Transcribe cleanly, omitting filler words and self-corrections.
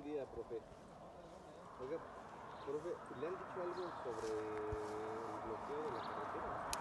Buen día, profe. Oiga, profe, ¿le han dicho algo sobre el bloqueo de la carretera?